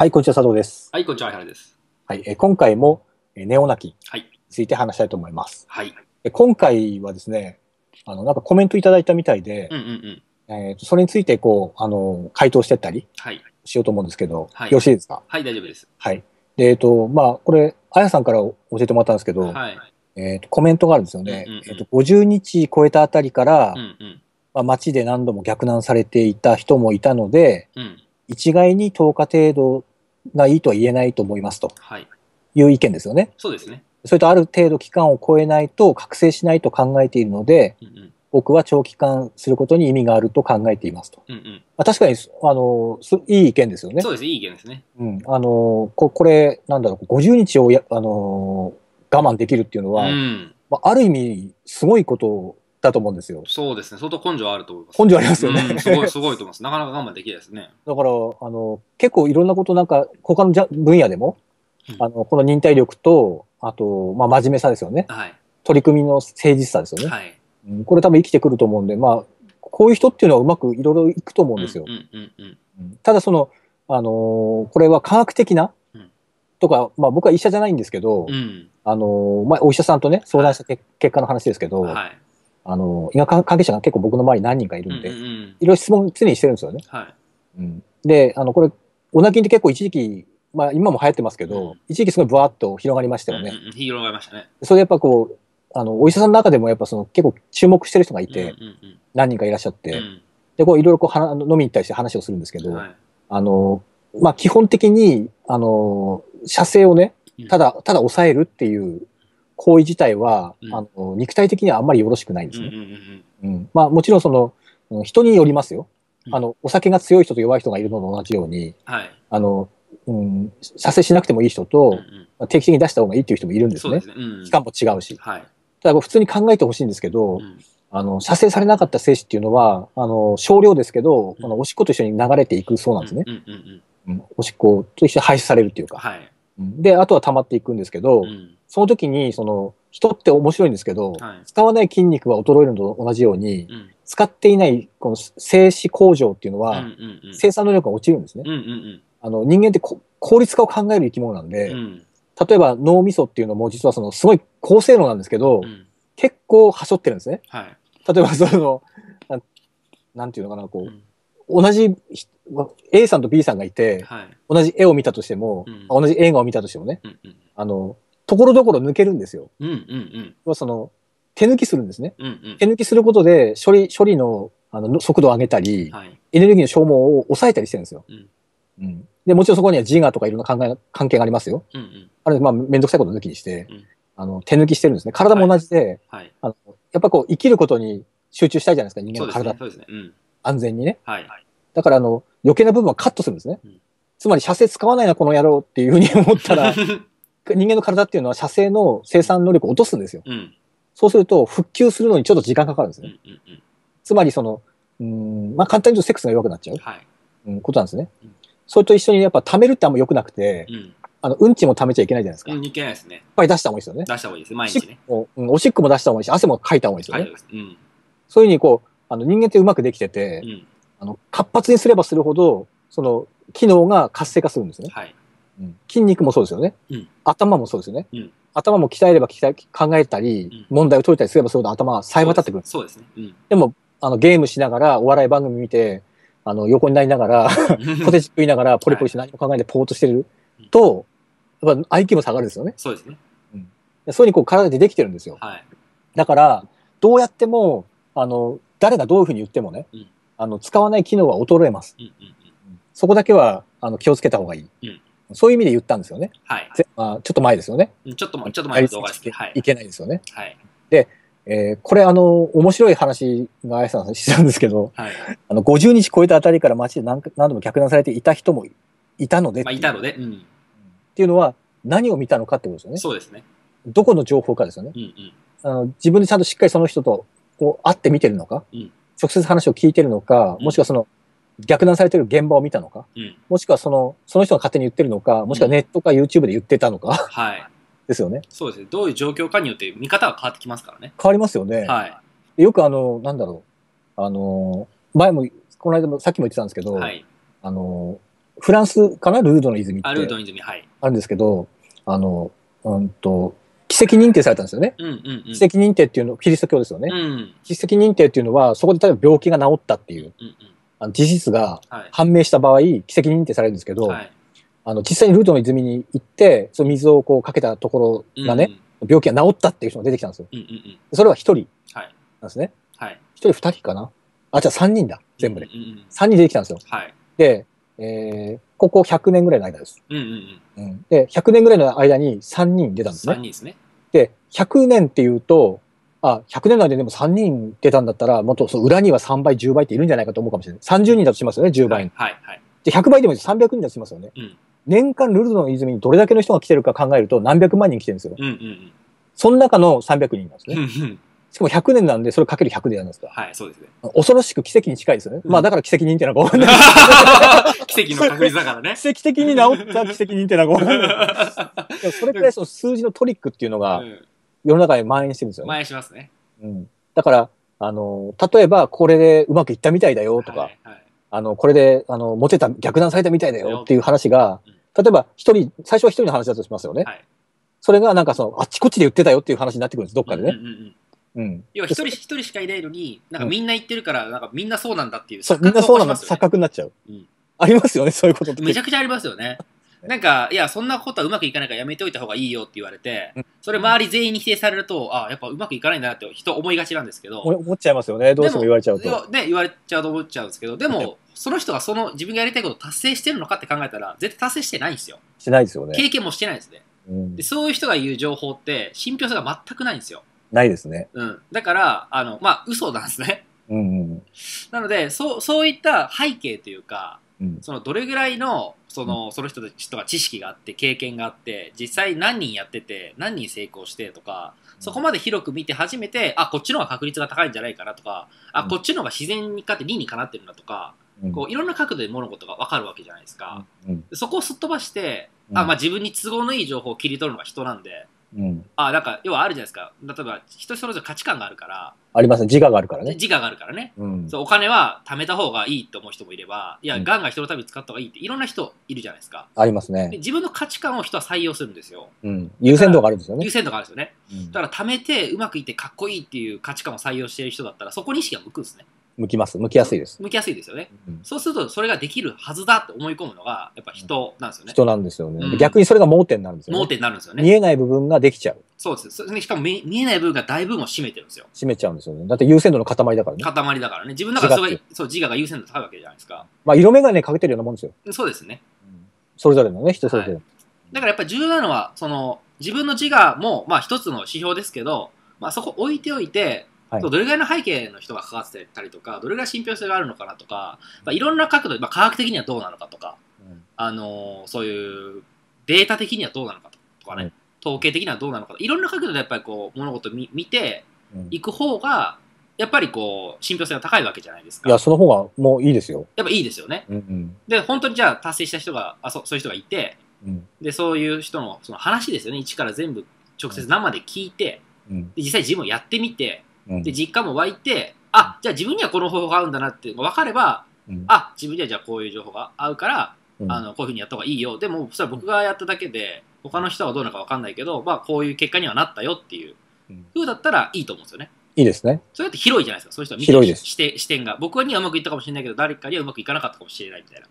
はい、こんにちは、佐藤です。はい、こんにちは、相原です。はい、今回もネオナキについて話したいと思います。はい。今回はですね、なんかコメントいただいたみたいで、それについてこう回答してったりしようと思うんですけど、はい、よろしいですか？はい、大丈夫です。はい。で、まあこれあやさんから教えてもらったんですけど、はい、コメントがあるんですよね。50日超えたあたりから、まあ街で何度も逆難されていた人もいたので、一概に10日程度がいいとは言えないと思いますという意見ですよね。そうですね。それとある程度期間を超えないと覚醒しないと考えているので、僕は長期間することに意味があると考えていますと。確かにいい意見ですよね。そうです、いい意見ですね。これなんだろう、50日を我慢できるっていうのは、まあ、ある意味すごいことだと思うんですよ。そうですね。相当根性あると思います。根性ありますよね。すごいと思います。なかなか我慢できないですね。だから結構いろんなことなんか他の分野でも、この忍耐力とあとまあ真面目さですよね。はい、取り組みの誠実さですよね。はい、これ多分生きてくると思うんで、まあこういう人っていうのはうまくいろいろいくと思うんですよ。ただこれは科学的なとか、まあ僕は医者じゃないんですけど、お医者さんとね相談した結果の話ですけど。はい。医学関係者が結構僕の周り何人かいるんで、いろいろ質問常にしてるんですよね。はい、で、これ、オナキンって結構一時期、まあ今も流行ってますけど、一時期すごいブワーッと広がりましたよね。広がりましたね。それやっぱこう、お医者さんの中でもやっぱ結構注目してる人がいて、何人かいらっしゃって、で、こういろいろこう飲みに対して話をするんですけど、はい、まあ基本的に、射精をね、ただ抑えるっていう、行為自体は、肉体的にはあんまりよろしくないんですね。まあもちろん人によりますよ。お酒が強い人と弱い人がいるのと同じように、射精しなくてもいい人と定期的に出した方がいいっていう人もいるんですね。期間も違うし。ただ普通に考えてほしいんですけど、射精されなかった精子っていうのは少量ですけど、おしっこと一緒に流れていくそうなんですね。おしっこと一緒に排出されるっていうか。で、あとは溜まっていくんですけど、その時に人って面白いんですけど、使わない筋肉は衰えるのと同じように、使っていないこの精子向上っていうのは、生産能力が落ちるんですね。人間って効率化を考える生き物なんで、例えば脳みそっていうのも実はすごい高性能なんですけど、結構はしょってるんですね。例えばなんていうのかな、同じ A さんと B さんがいて、同じ絵を見たとしても、同じ映画を見たとしてもね、ところどころ抜けるんですよ。手抜きするんですね。手抜きすることで処理の速度を上げたり、エネルギーの消耗を抑えたりしてるんですよ。でもちろんそこには自我とかいろんな関係がありますよ。あれ、まあ面倒くさいこと抜きにして、手抜きしてるんですね。体も同じで、やっぱり生きることに集中したいじゃないですか、人間の体って。安全にね。だから余計な部分はカットするんですね。つまり射精使わないなこの野郎っていうふうに思ったら、人間の体っていうのは射精の生産能力を落とすんですよ。そうすると復旧するのにちょっと時間かかるんですね。つまりまあ簡単に言うとセックスが弱くなっちゃう、ことなんですね。それと一緒にやっぱ溜めるってあんま良くなくて、うんちも溜めちゃいけないじゃないですか。いけないですね。やっぱり出した方がいいですよね。出した方がいいです。毎日ね。おしっこも出した方がいいし、汗もかいた方がいいですよね。そういうふうに人間ってうまくできてて、活発にすればするほど機能が活性化するんですね。筋肉もそうですよね。頭もそうですよね。頭も鍛えれば考えたり、問題を解いたりすればするほど頭がさえ渡ってくる。そうですね。でも、ゲームしながら、お笑い番組見て、横になりながら、ポテチ食いながら、ポリポリして何も考えてぽーっとしてると、やっぱ IQ も下がるんですよね。そうですね。そういうふうに体でできてるんですよ。だから、どうやっても、誰がどういうふうに言ってもね、使わない機能は衰えます。そこだけは、気をつけた方がいい。そういう意味で言ったんですよね。ちょっと前ですよね。ちょっと前の動画ですね。いけないですよね。で、これ面白い話があやさんしてたんですけど、50日超えたあたりから街で何度も逆難されていた人もいたので。っていうのは、何を見たのかってことですよね。そうですね。どこの情報かですよね。自分でちゃんとしっかりその人と会って見てるのか、直接話を聞いてるのか、もしくは逆難されてる現場を見たのか、もしくはその人が勝手に言ってるのか、もしくはネットか YouTube で言ってたのか、ですよね。そうですね。どういう状況かによって見方が変わってきますからね。変わりますよね。よくなんだろう、前も、この間もさっきも言ってたんですけど、フランスかな、ルードの泉ってあるんですけど、あの奇跡認定されたんですよね。奇跡認定っていうの、キリスト教ですよね。奇跡認定っていうのは、そこで例えば病気が治ったっていう事実が判明した場合、奇跡認定されるんですけど、実際にルードの泉に行って、その水をこうかけたところがね、病気が治ったっていう人が出てきたんですよ。それは1人なんですね。1人2人かな。あ、じゃあ3人だ、全部で。3人出てきたんですよ。で、ここ100年ぐらいの間です。で、100年ぐらいの間に3人出たんですね。3人ですね。で、100年っていうと、あ、100年の間にでも3人出たんだったら、もっとその裏には3倍、10倍っているんじゃないかと思うかもしれない。30人だとしますよね、10倍の。で、100倍でもいいです。300人だとしますよね。年間ルルドの泉にどれだけの人が来てるか考えると何百万人来てるんですよ。その中の300人なんですね。しかも100年なんで、それかける100でやるんですか。はい、そうですね。恐ろしく奇跡に近いですよね。まあだから奇跡認定なのか分かんない。奇跡の確率だからね。奇跡的に治った奇跡認定なのか分かんない。でもそれくらいその数字のトリックっていうのが世の中に蔓延してるんですよね。蔓延しますね。だから、例えばこれでうまくいったみたいだよとか、これで、モテた、逆断されたみたいだよっていう話が、例えば一人、最初は一人の話だとしますよね。それがなんかその、あっちこっちで言ってたよっていう話になってくるんです、どっかでね。要は一人しかいないのに、なんかみんな言ってるから、なんかみんなそうなんだっていう錯覚になっちゃう。みんなそうなんだ、錯覚になっちゃう。ありますよね、そういうことって。めちゃくちゃありますよね。なんか、いや、そんなことはうまくいかないからやめておいた方がいいよって言われて、それ周り全員に否定されると、ああ、やっぱうまくいかないんだなって人思いがちなんですけど。思っちゃいますよね、どうしても言われちゃうと。ね、言われちゃうと思っちゃうんですけど、でも、その人がその自分がやりたいことを達成してるのかって考えたら、絶対達成してないんですよ。してないですよね。経験もしてないですね。そういう人が言う情報って、信憑性が全くないんですよ。ないですね。だから、まあ、嘘なんですね。なので、そういった背景というか、そのどれぐらいの、その人たちが知識があって、経験があって、実際何人やってて、何人成功してとか、そこまで広く見て初めて、あ、こっちの方が確率が高いんじゃないかなとか、あ、こっちの方が自然にかって理にかなってるなとか、こういろんな角度で物事が分かるわけじゃないですか。そこをすっ飛ばして、あ、まあ自分に都合のいい情報を切り取るのが人なんで、あ、なんか要はあるじゃないですか。例えば人それぞれ価値観があるから。ありますね。自我があるからね。自我があるからね。そう、お金は貯めた方がいいと思う人もいれば、いや、ガンガン人のために使った方がいいっていろんな人いるじゃないですか。ありますね。自分の価値観を人は採用するんですよ。優先度があるんですよね。優先度があるんですよね。だから貯めてうまくいってかっこいいっていう価値観を採用している人だったら、そこに意識が向くんですね。向きます。向きやすいです。向きやすいですよね。そうすると、それができるはずだって思い込むのが、やっぱ人なんですよね。人なんですよね。逆にそれが盲点になるんですよね。盲点になるんですよね。見えない部分ができちゃう。そうです。しかも見えない部分が大部分を占めてるんですよ。占めちゃうんですよね。だって優先度の塊だからね。塊だからね。自分の中で自我が優先度高いわけじゃないですか。まあ、色眼鏡かけてるようなもんですよ。そうですね。それぞれのね、人それぞれ。だからやっぱり重要なのは、自分の自我も、まあ一つの指標ですけど、まあそこ置いておいて、どれぐらいの背景の人が関わってたりとか、どれぐらい信憑性があるのかなとか、いろんな角度で、科学的にはどうなのかとか、そういうデータ的にはどうなのかとかね、統計的にはどうなのかとか、いろんな角度でやっぱりこう、物事を見ていく方が、やっぱりこう、信憑性が高いわけじゃないですか。いや、その方がもういいですよ。やっぱいいですよね。で、本当にじゃあ達成した人が、そういう人がいて、で、そういう人のその話ですよね。一から全部直接生で聞いて、実際自分をやってみて、で実感も湧いて、あ、じゃあ自分にはこの方法が合うんだなって分かれば、あ、自分にはじゃあこういう情報が合うから、こういうふうにやった方がいいよ。でも、それは僕がやっただけで、他の人はどうなのか分かんないけど、まあ、こういう結果にはなったよっていう風だったらいいと思うんですよね。いいですね。それって広いじゃないですか、そういう人は見てる視点が。僕にはうまくいったかもしれないけど、誰かにはうまくいかなかったかもしれないみたいな。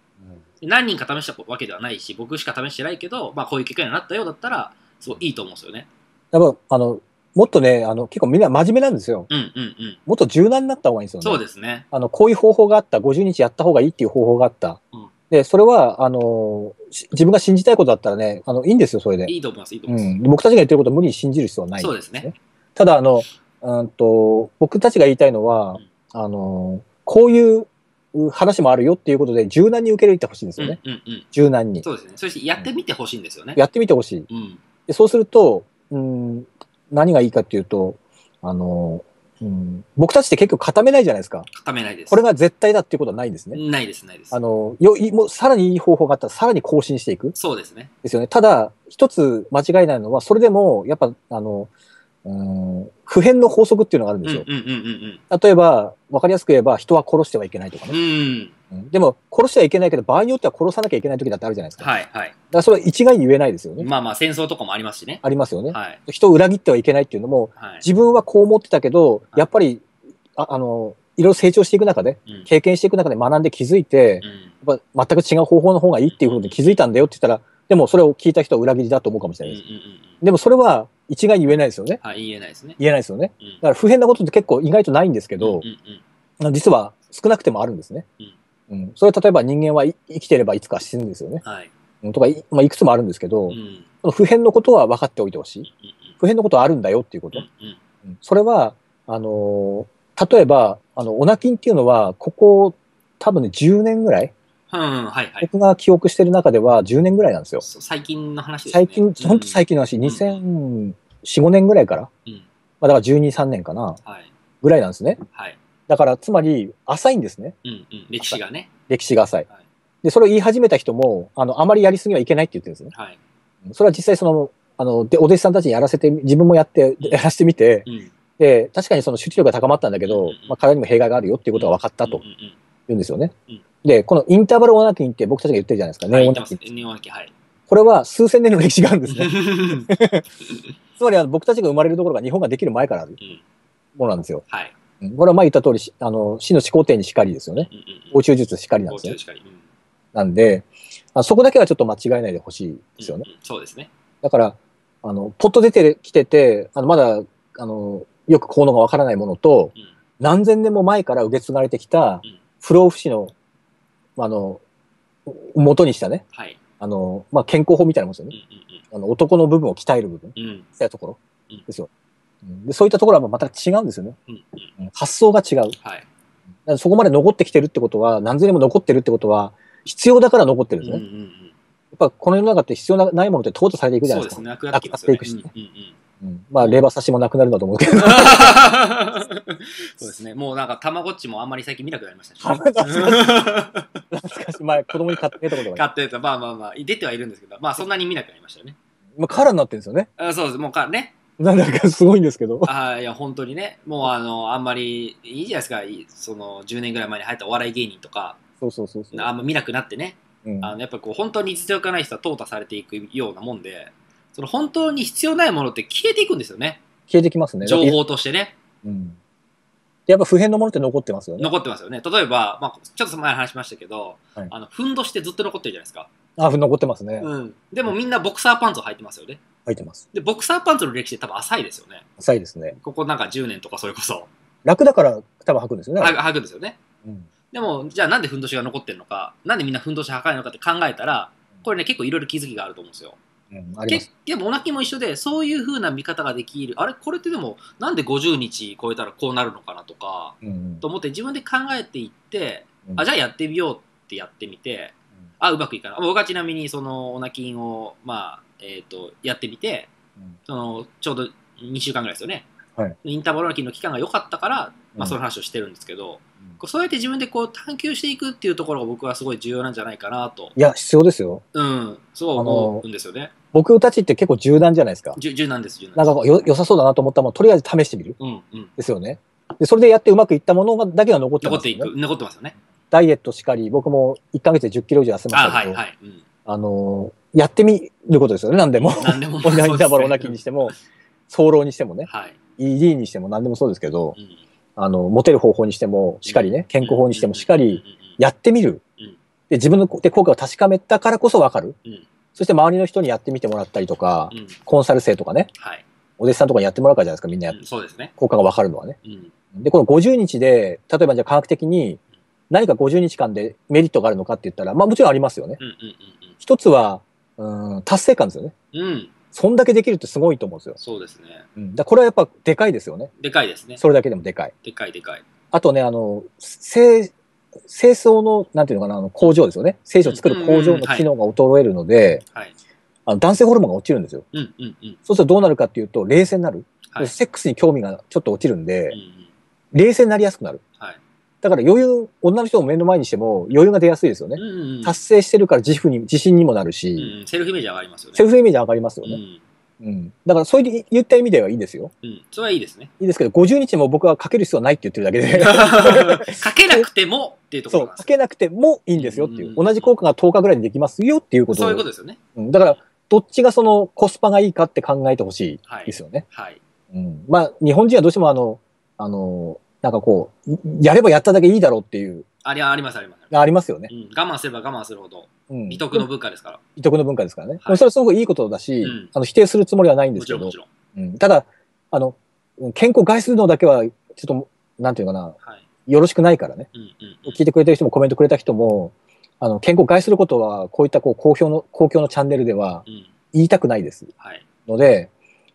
何人か試したわけではないし、僕しか試してないけど、まあ、こういう結果にはなったようだったら、すごいいいと思うんですよね。やっぱもっとね、結構みんな真面目なんですよ。もっと柔軟になった方がいいんですよね。そうですね。こういう方法があった、50日やった方がいいっていう方法があった。で、それは、自分が信じたいことだったらね、いいんですよ、それで。いいと思います、いいと思います。僕たちが言ってることを無理に信じる必要はない、ね。そうですね。ただ、僕たちが言いたいのは、こういう、話もあるよっていうことで柔軟に受け入れてほしいんですよね。柔軟に。そうですね。そしてやってみてほしいんですよね。やってみてほしい。で、そうすると、何がいいかっていうと、僕たちって結局固めないじゃないですか。固めないです。これが絶対だっていうことはないんですね。ないです、ないです。もうさらにいい方法があったらさらに更新していく。そうですね。ですよね。ただ、一つ間違いないのは、それでも、やっぱ、普遍の法則っていうのがあるんですよ。例えば、わかりやすく言えば、人は殺してはいけないとかね。でも殺してはいけないけど、場合によっては殺さなきゃいけない時だってあるじゃないですか。はいはい。だからそれは一概に言えないですよね。まあまあ戦争とかもありますしね。ありますよね。はい、人を裏切ってはいけないっていうのも、はい、自分はこう思ってたけど、やっぱり、いろいろ成長していく中で、経験していく中で学んで気づいて、うん、やっぱ全く違う方法の方がいいっていうことで気づいたんだよって言ったら、でもそれを聞いた人は裏切りだと思うかもしれないです。でもそれは一概に言えないですよね。はい、言えないですね。言えないですよね。うん、だから普遍なことって結構意外とないんですけど、実は少なくてもあるんですね。うん、それは例えば人間は生きていればいつか死ぬんですよね。はい、とか まあ、いくつもあるんですけど、うん、その普遍のことは分かっておいてほしい。普遍のことはあるんだよっていうこと。それは、例えば、オナキンっていうのは、ここ多分ね、10年ぐらい、僕が記憶してる中では10年ぐらいなんですよ。最近の話ですね。最近、本当最近の話、2004、5年ぐらいから、まあだから12、3年かな、ぐらいなんですね。はい、だから、つまり、浅いんですね。歴史がね。歴史が浅い。で、それを言い始めた人も、あまりやりすぎはいけないって言ってるんですね。はい、それは実際、お弟子さんたちにやらせて、自分もやって、やらせてみて、で、確かにその集中力が高まったんだけど、体にも弊害があるよっていうことが分かったと言うんですよね。で、このインターバルオナキンって僕たちが言ってるじゃないですか。ネオナキン。はい。これは数千年の歴史があるんですね。つまり僕たちが生まれるところが日本ができる前からあるものなんですよ。はい。これは前言った通り、死の始皇帝にしかりですよね。応酬術しかりなんですよ。なんで、そこだけはちょっと間違えないでほしいですよね。そうですね。だから、ポッと出てきてて、まだ、よく効能がわからないものと、何千年も前から受け継がれてきた不老不死の、元にしたね、健康法みたいなもんですよね。男の部分を鍛える部分、そういうところですよ。で、そういったところはまた違うんですよね。発想が違う。はい、そこまで残ってきてるってことは、何千年も残ってるってことは、必要だから残ってるんですね。やっぱこの世の中って必要ないものって淘汰されていくじゃないですか。なくなっていくし。まあ、レバ刺しもなくなるんだと思うけど。そうですね。もうなんか、たまごっちもあんまり最近見なくなりましたし。懐かしい。懐かしい。前、子供に買ってたことがある。買ってた。まあまあまあ、出てはいるんですけど、まあそんなに見なくなりましたよね。まあ、カラーになってるんですよね。そうです。もうカラーね。なんだかすごいんですけど。いや、本当にね。もうあんまり、いいじゃないですか。その、10年ぐらい前に流行ったお笑い芸人とか。そうそうそう。あんま見なくなってね。やっぱこう、本当に実力がない人は淘汰されていくようなもんで。その本当に必要ないものって消えていくんですよね。消えてきますね。情報としてね。やっぱ普遍のものって残ってますよね。残ってますよね。例えば、まあ、ちょっと前話しましたけど、はい、ふんどしってずっと残ってるじゃないですか。残ってますね。でもみんなボクサーパンツを履いてますよね。履いてます。で、ボクサーパンツの歴史って多分浅いですよね。浅いですね。ここなんか10年とかそれこそ。楽だから多分履くんですよね。履くんですよね。でも、じゃあなんでふんどしが残ってるのか、なんでみんなふんどし履かないのかって考えたら、これね、結構いろいろ気づきがあると思うんですよ。でもオナキンも一緒で、そういうふうな見方ができる。あれこれってでもなんで50日超えたらこうなるのかなとか、と思って自分で考えていって、じゃあやってみようってやってみて、うまくいかない。僕はちなみにそのオナキンを、まあ、やってみて、そのちょうど2週間ぐらいですよね。インターバルオナキンの期間が良かったから、まあ、その話をしてるんですけど、そうやって自分でこう探求していくっていうところが僕はすごい重要なんじゃないかなと。いや、必要ですよ。そう思うんですよね。僕たちって結構柔軟じゃないですか。柔軟です、柔軟。なんか良さそうだなと思ったもの、とりあえず試してみる。ですよね。で、それでやってうまくいったものだけが残ってますよね。残ってますよね。ダイエットしかり、僕も1ヶ月で10キロ以上痩せましたけど、やってみることですよね、何でも。何でも。オナバロナキにしても、早漏にしてもね、ED にしても何でもそうですけど、モテる方法にしてもしかりね、健康法にしてもしかり、やってみる。で、自分で効果を確かめたからこそ分かる。そして周りの人にやってみてもらったりとか、コンサル生とかね、お弟子さんとかにやってもらうからじゃないですか、みんなやって。そうですね。効果が分かるのはね。で、この50日で、例えばじゃあ科学的に何か50日間でメリットがあるのかって言ったら、まあもちろんありますよね。一つは、達成感ですよね。そんだけできるってすごいと思うんですよ。そうですね。だこれはやっぱでかいですよね。でかいですね。それだけでもでかい。でかいでかい。あとね、清掃の、なんていうのかな、工場ですよね。精子を作る工場の機能が衰えるので、男性ホルモンが落ちるんですよ。そうするとどうなるかっていうと、冷静になる。セックスに興味がちょっと落ちるんで、冷静になりやすくなる。だから余裕、女の人を目の前にしても余裕が出やすいですよね。達成してるから自信にもなるし。セルフイメージ上がりますよね。うん、だからそういった意味ではいいですよ、うん、それはいいですね、いいですけど50日も僕はかける必要はないって言ってるだけでかけなくてもっていうところなんですよ。そう、かけなくてもいいんですよっていう、同じ効果が10日ぐらいにできますよっていうこと、そういうことですよね、うん、だからどっちがそのコスパがいいかって考えてほしいですよね、はいはい、うん、まあ日本人はどうしてもなんかこうやればやっただけいいだろうっていうありますよね、うん、我慢すれば我慢するほど、うん、美徳の文化ですから。美徳の文化ですからね。はい、それはすごくいいことだし、うん、否定するつもりはないんですけど、うん、ただ健康害するのだけはちょっとなんていうかな、はい、よろしくないからね、うんうんうん。聞いてくれてる人もコメントくれた人も健康害することはこういった公共のチャンネルでは言いたくないです、うんはい、ので、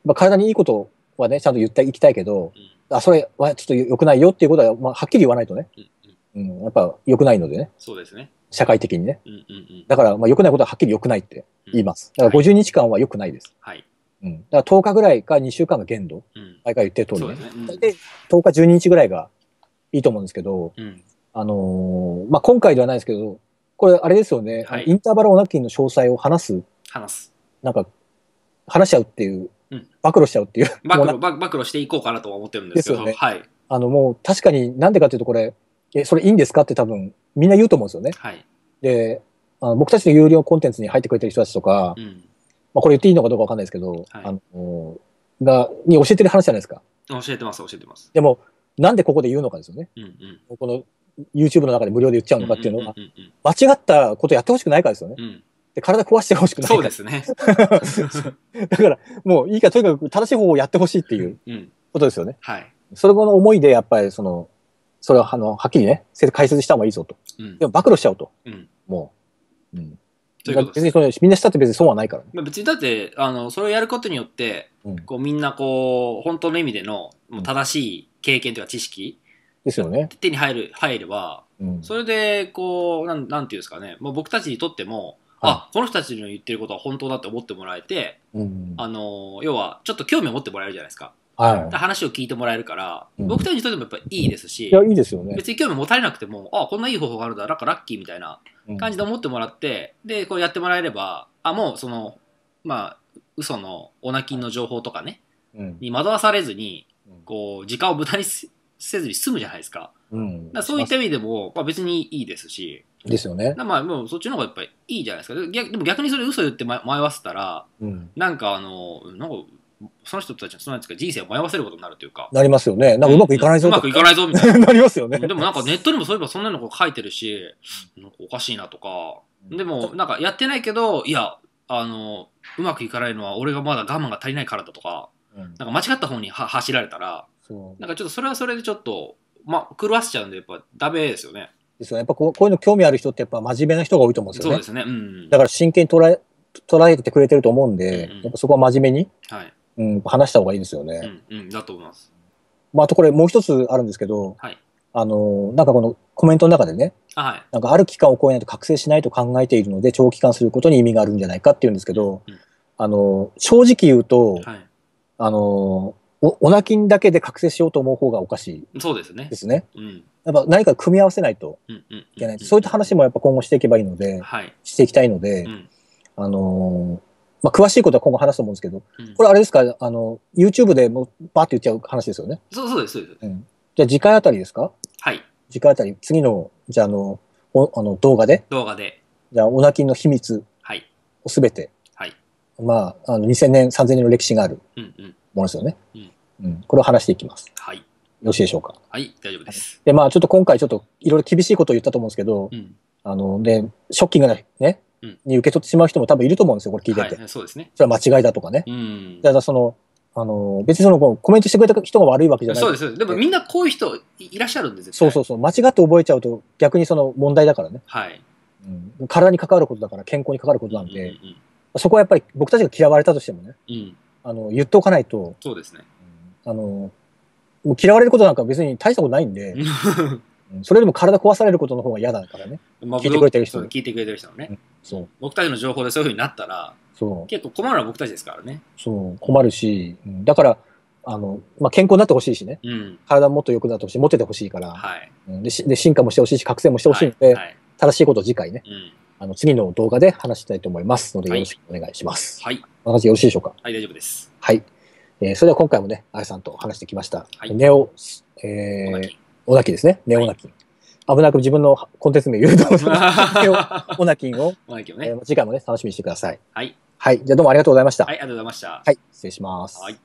まあ、体にいいことはねちゃんと言っていきたいけど、うん、それはちょっと良くないよっていうことは、まあ、はっきり言わないとね。うんうん、やっぱ良くないのでね。そうですね。社会的にね。うんうんうん、だから、まあ良くないことははっきり良くないって言います。だから50日間は良くないです。はい。うん。だから10日ぐらいか2週間が限度。うん。毎回言ってる通りね。そうですね。うん、で、10日、12日ぐらいがいいと思うんですけど、うん、まあ今回ではないですけど、これあれですよね。はい、インターバルオナキンの詳細を話す。なんか、話しちゃうっていう、うん、暴露しちゃうっていう。暴露していこうかなとは思ってるんですけど。ですよね。はい。もう確かになんでかっていうとこれ、それいいんですかって多分みんな言うと思うんですよね。はい、で、僕たちの有料コンテンツに入ってくれてる人たちとか、うん、まあこれ言っていいのかどうかわかんないですけど、はい、に教えてる話じゃないですか。教えてます。でも、なんでここで言うのかですよね。うんうん、この YouTube の中で無料で言っちゃうのかっていうのは、間違ったことやってほしくないからですよね。うん、で体壊してほしくないから。そうですね。だから、もういいからとにかく正しい方法をやってほしいっていうことですよね。うんうん、はい。それの思いでやっぱりそれははっきりね、解説した方がいいぞと。うん、でも暴露しちゃうと。うん、もう。うん。ということです。別にみんなしたって別に損はないから、ね。別にだって、それをやることによって、うん、こうみんな本当の意味でのもう正しい経験というか知識、うん、ですよね。手に入れば、うん、それで、なんていうんですかね、もう僕たちにとっても、はい、この人たちの言ってることは本当だって思ってもらえて、うん、要は、ちょっと興味を持ってもらえるじゃないですか。はい、話を聞いてもらえるから、うん、僕たちにとってもやっぱいいですし、いや、いいですよね。別に興味持たれなくても、こんないい方法があるんだ、なんかラッキーみたいな感じで思ってもらって、うん、で、こうやってもらえれば、もうまあ、嘘のオナキンの情報とかね、うん、に惑わされずに、時間を無駄にせずに済むじゃないですか。うん、だからそういった意味でも、まあ、別にいいですし、ですよね。まあ、もうそっちの方がやっぱりいいじゃないですか。でも逆にそれ嘘言って迷わせたら、うん、なんか、その人たちの人生を迷わせることになるというか。なりますよね。なんかうまくいかないぞとか。うまくいかないぞみたいな。なりますよね。でもなんかネットにもそういえばそんなの書いてるし、おかしいなとか。でもなんかやってないけど、いや、うまくいかないのは俺がまだ我慢が足りないからだとか、なんか間違った方に走られたら、なんかちょっとそれはそれでちょっと、狂わせちゃうんでやっぱダメですよね。ですよね。やっぱこういうの興味ある人ってやっぱ真面目な人が多いと思うんですよね。そうですね。うん。だから真剣に捉えてくれてると思うんで、やっぱそこは真面目に。はい。うん、話した方がいいですよね。うん、うん、だと思います。まあ、あとこれもう一つあるんですけど、はい、なんかこのコメントの中でね、はい、なんかある期間を超えないと覚醒しないと考えているので、長期間することに意味があるんじゃないかっていうんですけど、うん、正直言うと、はい、オナキンだけで覚醒しようと思う方がおかしい。そうですね。ですね。うん。やっぱ何か組み合わせないといけない。そういった話もやっぱ今後していけばいいので、はい、していきたいので、うん、まあ、詳しいことは今後話すと思うんですけど、うん、これあれですか、YouTube でもうバーって言っちゃう話ですよね。そうです。うん、じゃあ次回あたりですか？はい。次回あたり、次の、じゃあ動画で。じゃあ、オナキンの秘密をすべて、はい。まあ、2000年、3000年の歴史があるものですよね。うん。これを話していきます。はい。よろしいでしょうか？はい、大丈夫です。で、まあ、ちょっと今回、ちょっといろいろ厳しいことを言ったと思うんですけど、うん、で、ショッキングなね、に受け取ってしまう人も多分いると思うんですよ、これ聞いてて。はい、そうですね。それは間違いだとかね。うん。だから別にコメントしてくれた人が悪いわけじゃない。そうです。でもみんなこういう人いらっしゃるんですよ。そう。間違って覚えちゃうと逆に問題だからね。はい。うん。体に関わることだから、健康に関わることなんで、そこはやっぱり僕たちが嫌われたとしてもね、うん。言っておかないと。そうですね。嫌われることなんか別に大したことないんで、それよりも体壊されることの方が嫌だからね。聞いてくれてる人。聞いてくれてる人のね。そう。僕たちの情報でそういうふうになったら、結構困るのは僕たちですからね。そう、困るし、だから、まあ、健康になってほしいしね。うん、体もっと良くなってほしい、モテてほしいから、はい、で、進化もしてほしいし、覚醒もしてほしいので、正しいことを次回ね、次の動画で話したいと思いますので、よろしくお願いします。はい。話よろしいでしょうか。はい、大丈夫です。はい。それでは今回もね、あやさんと話してきました。はい、ネオ、オナキですね。ネオオナキン。危なく自分のコンテンツ名言うと思います。ネオオナキンを、次回もね、楽しみにしてください。はい。はい。じゃあどうもありがとうございました。はい、ありがとうございました。はい、失礼します。はい。